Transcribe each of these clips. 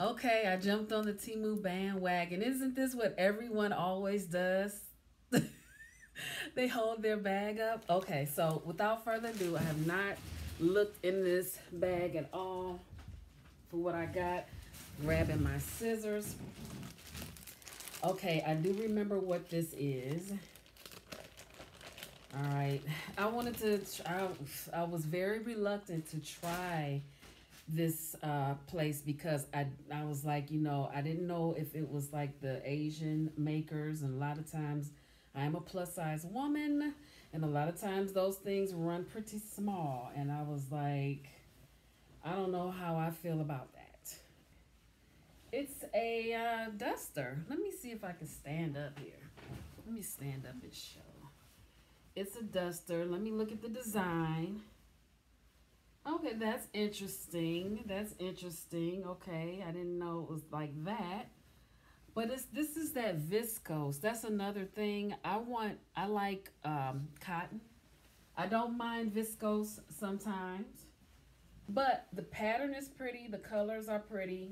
Okay, I jumped on the Temu bandwagon. Isn't this what everyone always does? They hold their bag up. Okay, so without further ado, I have not looked in this bag at all for what I got. Grabbing my scissors. Okay, I do remember what this is. All right, I wanted to try, I was very reluctant to try this place because I was like, you know, I didn't know if it was like the Asian makers, and a lot of times I'm a plus size woman and a lot of times those things run pretty small, and I was like, I don't know how I feel about that. It's a duster. Let me see if I can stand up here. Let me stand up and show. It's a duster. Let me look at the design. Okay, that's interesting. That's interesting. Okay, I didn't know it was like that. But it's, this is that viscose. That's another thing. I like cotton. I don't mind viscose sometimes. But the pattern is pretty. The colors are pretty.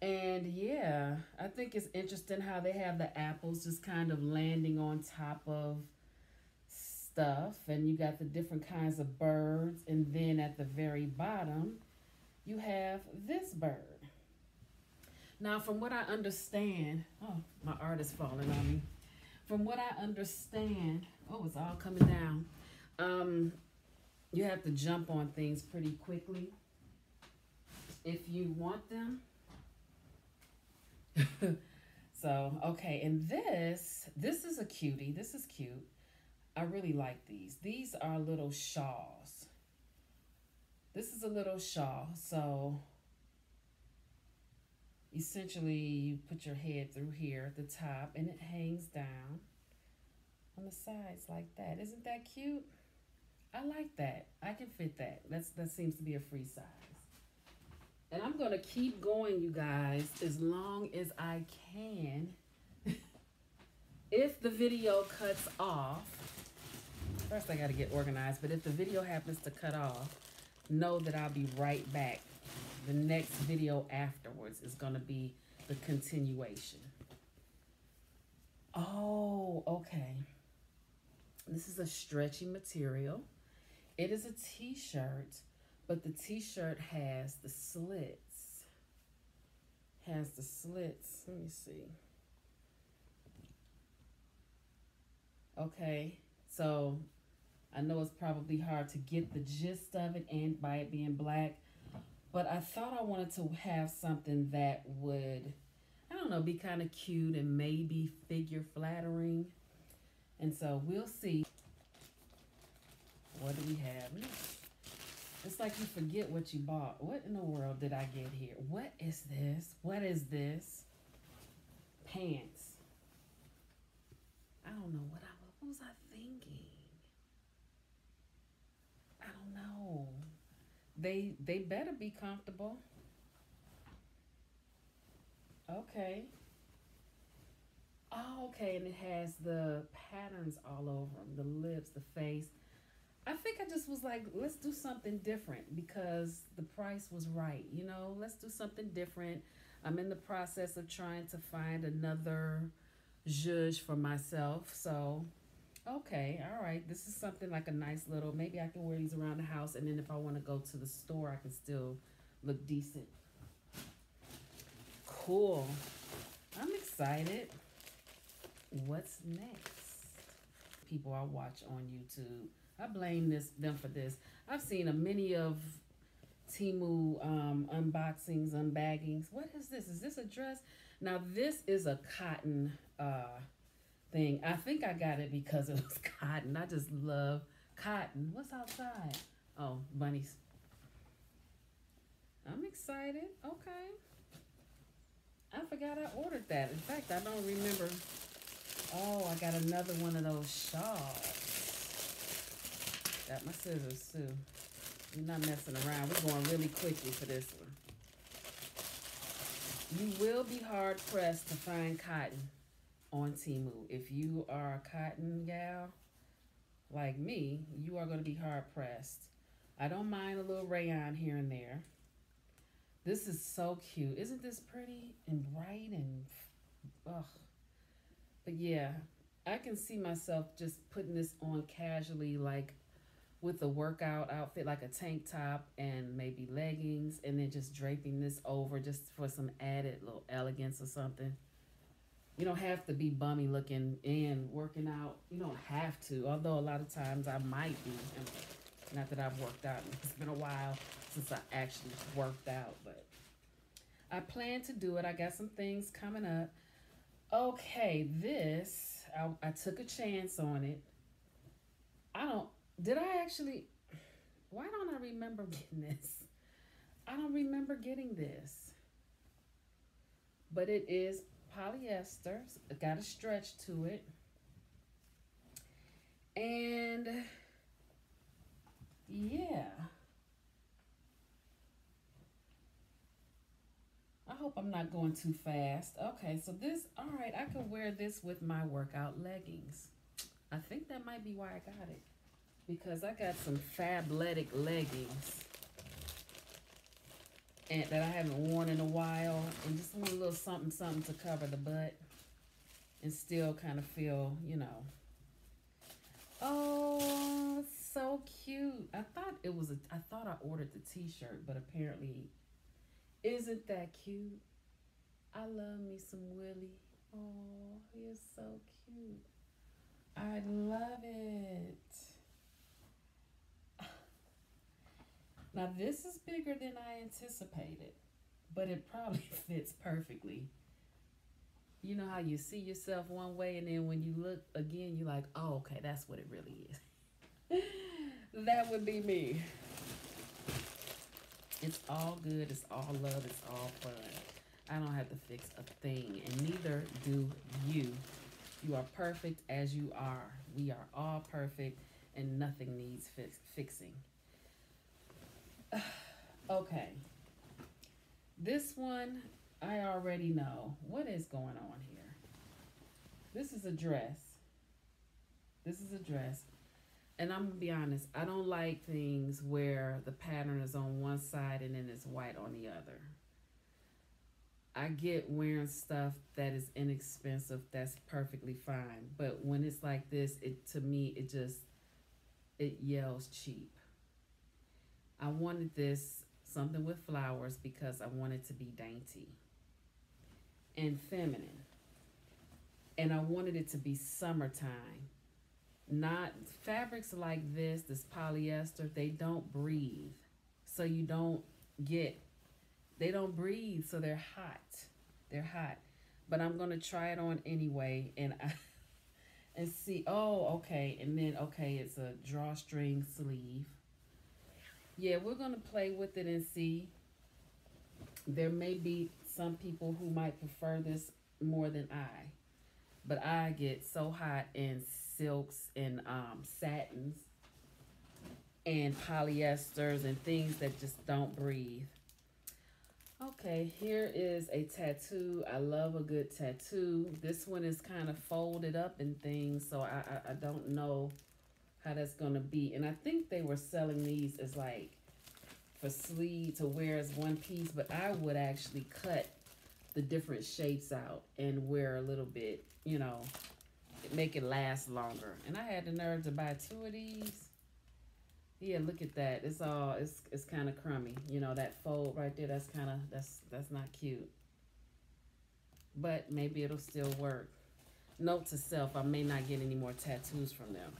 And yeah, I think it's interesting how they have the apples just kind of landing on top of stuff, and you got the different kinds of birds, and then at the very bottom you have this bird. Now from what I understand, oh, my art is falling on me. From what I understand, oh, it's all coming down. You have to jump on things pretty quickly if you want them. So okay, and this is a cutie. This is cute. I really like these. These are little shawls. This is a little shawl. So essentially you put your head through here at the top and it hangs down on the sides like that. Isn't that cute? I like that. I can fit that. That seems to be a free size. And I'm gonna keep going, you guys, as long as I can. If the video cuts off, first I gotta get organized, but if the video happens to cut off, know that I'll be right back. The next video afterwards is gonna be the continuation. Oh, okay. This is a stretchy material. It is a t-shirt, but the t-shirt has the slits. Has the slits, let me see. Okay, so I know it's probably hard to get the gist of it, and by it being black, but I thought I wanted to have something that would, I don't know, be kind of cute and maybe figure flattering. And so we'll see. What do we have? It's like you forget what you bought. What in the world did I get here? What is this? What is this? Pants. I don't know what was I thinking? I don't know. They better be comfortable. Okay. Oh, okay, and it has the patterns all over them, the lips, the face. I think I just was like, let's do something different because the price was right, you know? Let's do something different. I'm in the process of trying to find another judge for myself. So okay, all right, this is something like a nice little, maybe I can wear these around the house, and then if I want to go to the store I can still look decent. Cool, I'm excited. What's next? People I watch on YouTube, I blame them for this. I've seen a many of Temu unboxings, unbaggings. What is this? Is this a dress? Now this is a cotton thing. I think I got it because it was cotton. I just love cotton. What's outside? Oh, bunnies. I'm excited. Okay. I forgot I ordered that. In fact, I don't remember. Oh, I got another one of those shawls. Got my scissors too. You're not messing around. We're going really quickly for this one. You will be hard-pressed to find cotton on Temu. If you are a cotton gal like me, you are going to be hard-pressed. I don't mind a little rayon here and there, This is so cute. Isn't this pretty and bright and ugh. But yeah, I can see myself just putting this on casually, like with a workout outfit, like a tank top and maybe leggings, and then just draping this over just for some added little elegance or something. You don't have to be bummy looking and working out. You don't have to, although a lot of times I might be. Not that I've worked out. It's been a while since I actually worked out, but I plan to do it. I got some things coming up. Okay, this, I took a chance on it. Why don't I remember getting this? I don't remember getting this. But it is polyester. It got a stretch to it. And yeah. I hope I'm not going too fast. Okay, so this, all right, I could wear this with my workout leggings. I think that might be why I got it, because I got some Fabletic leggings and that I haven't worn in a while, and just want a little something, something to cover the butt and still kind of feel, you know. Oh, so cute. I thought I ordered the t-shirt, but apparently, isn't that cute? I love me some Willie. Oh, he is so cute. I love it. Now, this is bigger than I anticipated, but it probably fits perfectly. You know how you see yourself one way, and then when you look again, you're like, oh, okay, that's what it really is. That would be me. It's all good. It's all love. It's all fun. I don't have to fix a thing, and neither do you. You are perfect as you are. We are all perfect, and nothing needs fixing. Okay. This one, I already know. What is going on here? This is a dress. This is a dress. And I'm going to be honest, I don't like things where the pattern is on one side and then it's white on the other. I get wearing stuff that is inexpensive, that's perfectly fine. But when it's like this, to me, it yells cheap. I wanted this, something with flowers, because I wanted it to be dainty and feminine. And I wanted it to be summertime. Not fabrics like this, this polyester, they don't breathe. So you don't get, they don't breathe, so they're hot. They're hot. But I'm going to try it on anyway and see. Oh, okay. And then, okay, it's a drawstring sleeve. Yeah, we're going to play with it and see. There may be some people who might prefer this more than I. But I get so hot in silks and satins and polyesters and things that just don't breathe. Okay, here is a tattoo. I love a good tattoo. This one is kind of folded up and things, so I don't know how that's going to be. And I think they were selling these as like for sleeve to wear as one piece, but I would actually cut the different shapes out and wear a little bit, you know, make it last longer. And I had the nerve to buy two of these. Yeah, look at that. It's all, it's kind of crummy. You know, that fold right there, that's kind of, that's not cute. But maybe it'll still work. Note to self, I may not get any more tattoos from them.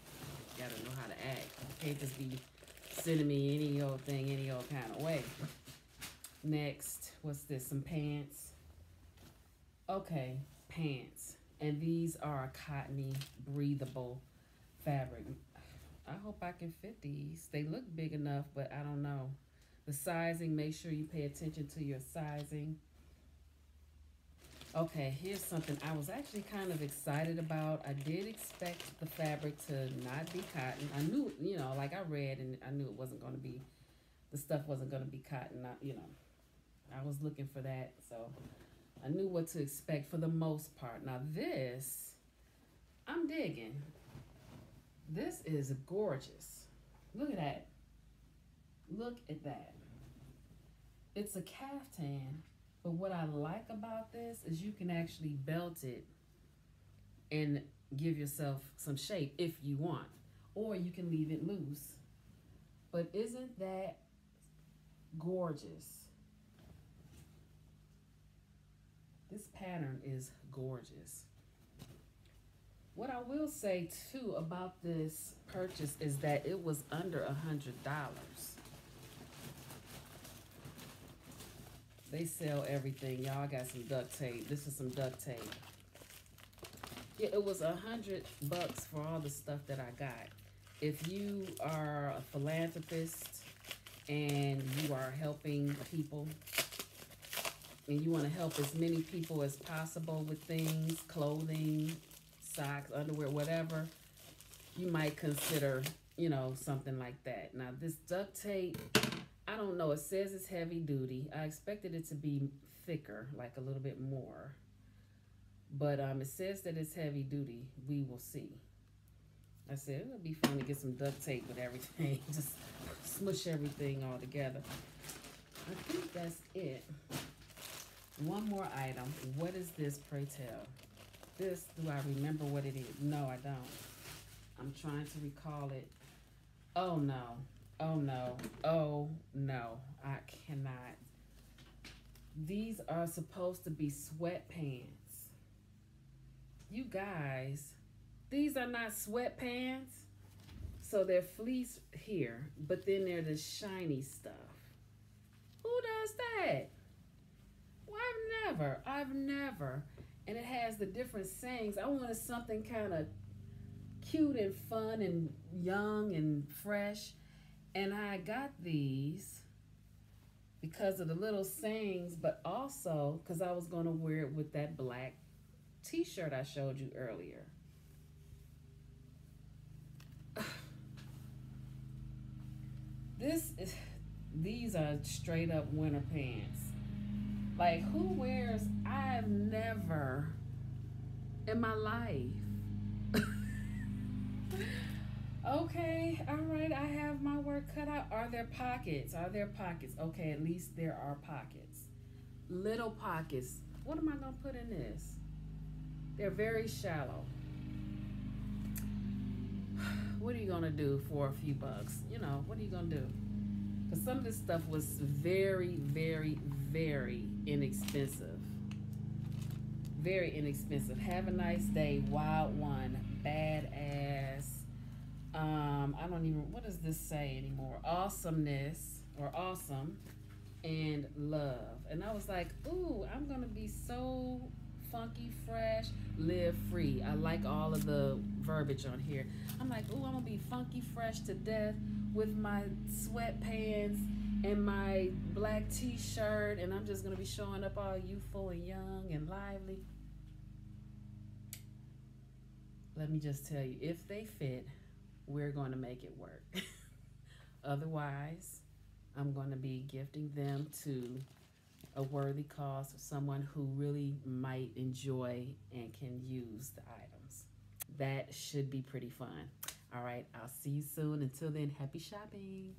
Gotta know how to act. You can't just be sending me any old thing, any old kind of way. Next, what's this? Some pants. Okay, pants. And these are a cottony, breathable fabric. I hope I can fit these. They look big enough, but I don't know. The sizing, make sure you pay attention to your sizing. Okay, here's something I was actually kind of excited about. I did expect the fabric to not be cotton. I knew, you know, like I read and I knew it wasn't going to be, the stuff wasn't going to be cotton. You know, I was looking for that, so I knew what to expect for the most part. Now this, I'm digging. This is gorgeous. Look at that. Look at that. It's a caftan, but what I like about this is you can actually belt it and give yourself some shape if you want, or you can leave it loose. But isn't that gorgeous? This pattern is gorgeous. What I will say too about this purchase is that it was under $100. They sell everything. Y'all got some duct tape. This is some duct tape. Yeah, it was $100 for all the stuff that I got. If you are a philanthropist and you are helping people and you want to help as many people as possible with things, clothing, socks, underwear, whatever, you might consider, you know, something like that. Now, this duct tape, I don't know. It says it's heavy duty. I expected it to be thicker, like a little bit more. But it says that it's heavy duty. We will see. I said, it'll be fun to get some duct tape with everything. Just smush everything all together. I think that's it. One more item. What is this, pray tell? This, do I remember what it is? No, I don't. I'm trying to recall it. Oh, no. Oh, no. Oh, no. I cannot. These are supposed to be sweatpants. You guys, these are not sweatpants. So they're fleece here, but then they're the shiny stuff. Who does that? Well, I've never. And it has the different sayings. I wanted something kind of cute and fun and young and fresh. And I got these because of the little sayings, but also because I was going to wear it with that black t-shirt I showed you earlier. These are straight up winter pants. Like, who wears? I've never in my life. Okay, all right, I have my work cut out. Are there pockets? Are there pockets? Okay, at least there are pockets. Little pockets. What am I gonna put in this? They're very shallow. What are you gonna do for a few bucks? You know, what are you gonna do? Because some of this stuff was very, very, very inexpensive. Very inexpensive. Have a nice day, wild one, badass. I don't even, what does this say anymore? Awesomeness or awesome and love. And I was like, ooh, I'm gonna be so funky, fresh, live free. I like all of the verbiage on here. I'm like, ooh, I'm gonna be funky, fresh to death with my sweatpants and my black t-shirt, and I'm just gonna be showing up all youthful and young and lively. Let me just tell you, if they fit, we're gonna make it work. Otherwise, I'm gonna be gifting them to a worthy cause of someone who really might enjoy and can use the items. That should be pretty fun. All right, I'll see you soon. Until then, happy shopping.